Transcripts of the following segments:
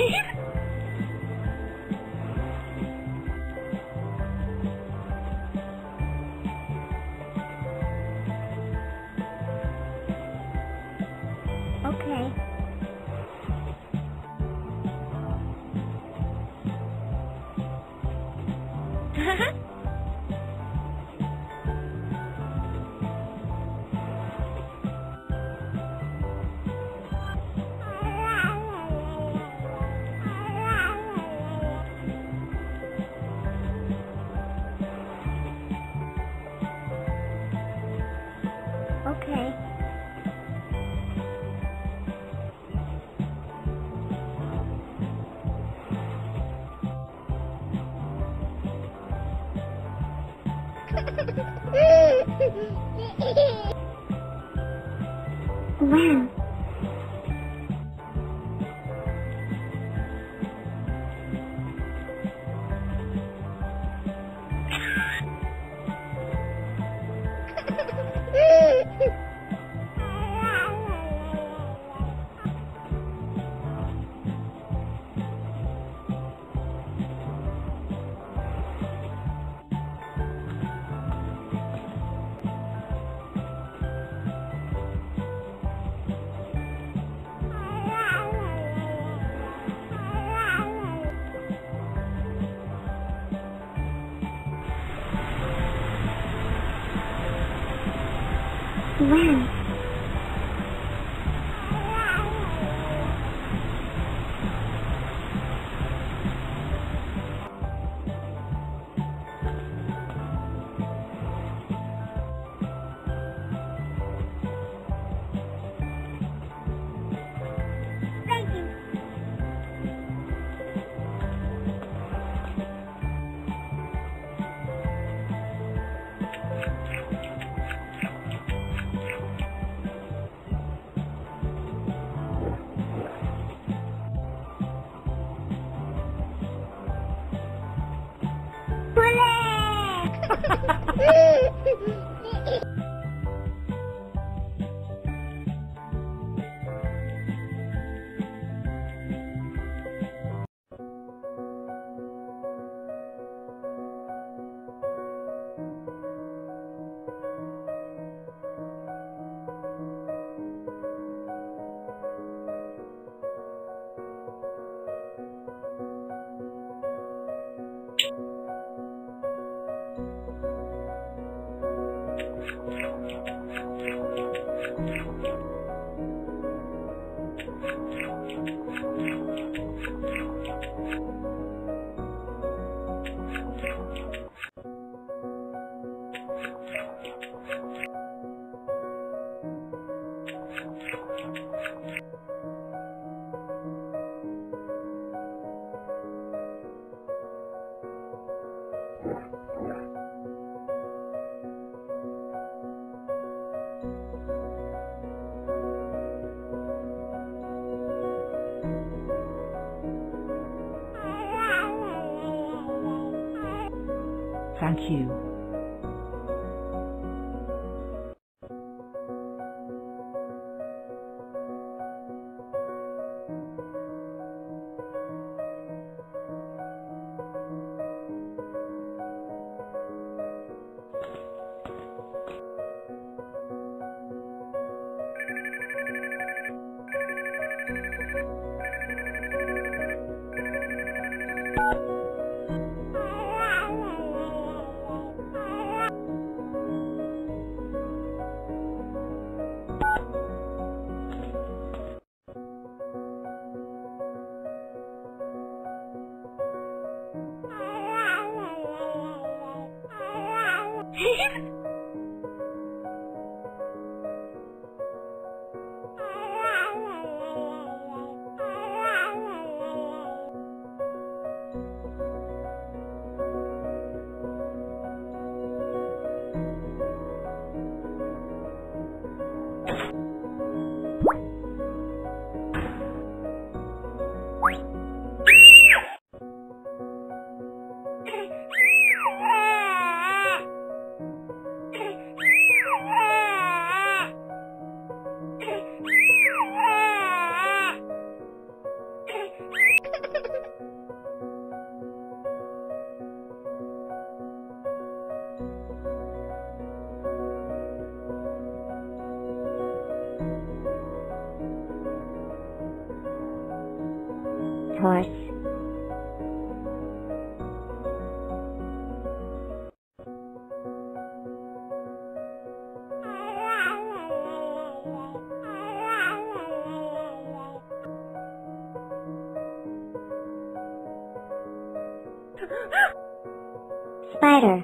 Okay. Wow. Wow. Thank you. thôi. Spider.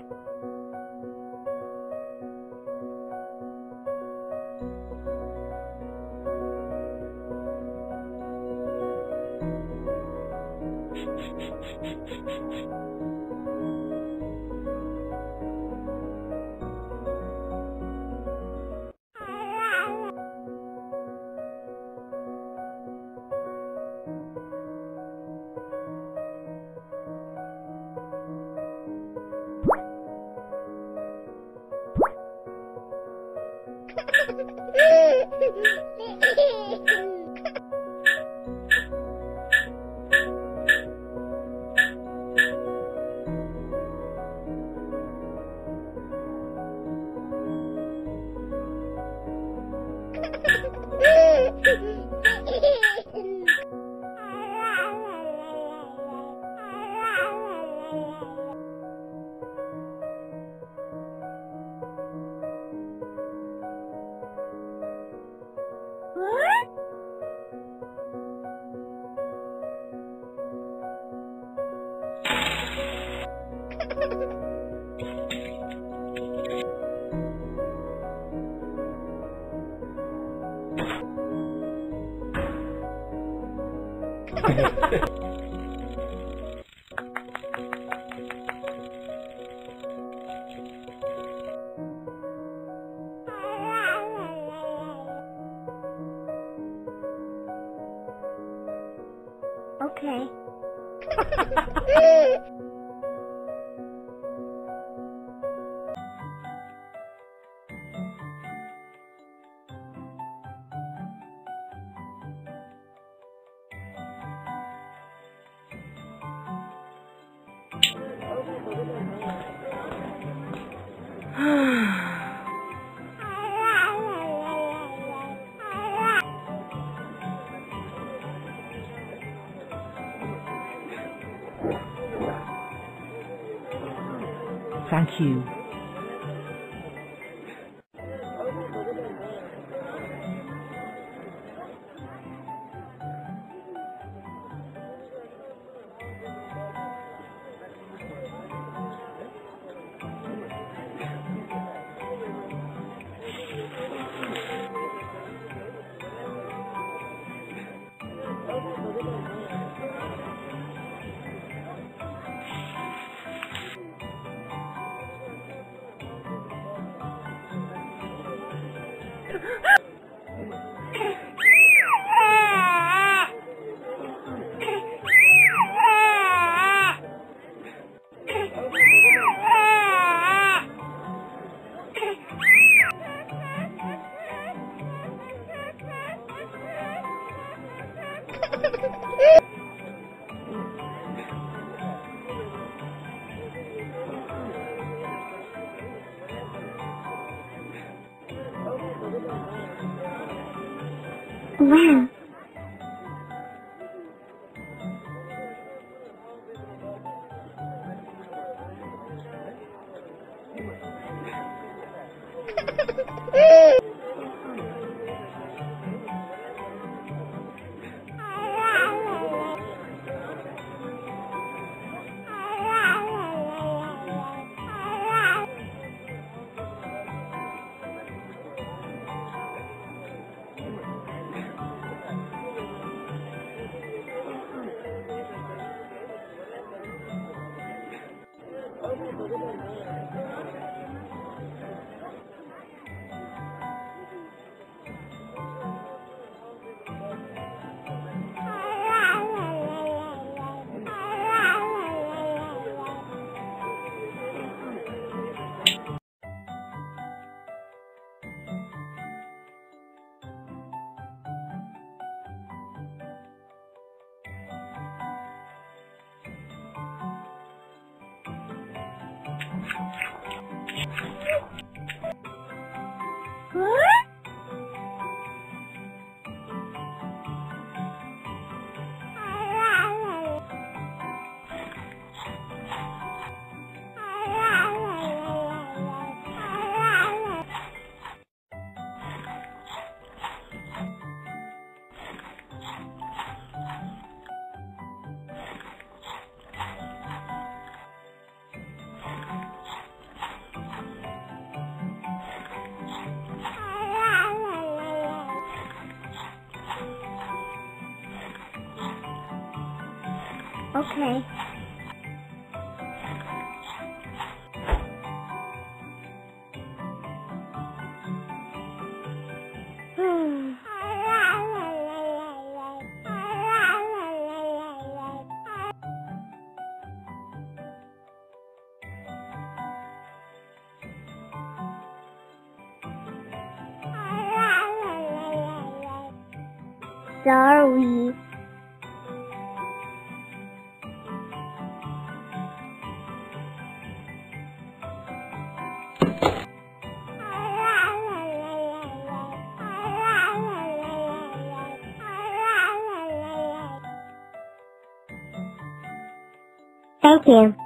Okay. Thank you. Wow. Okay. Sorry. Thank you.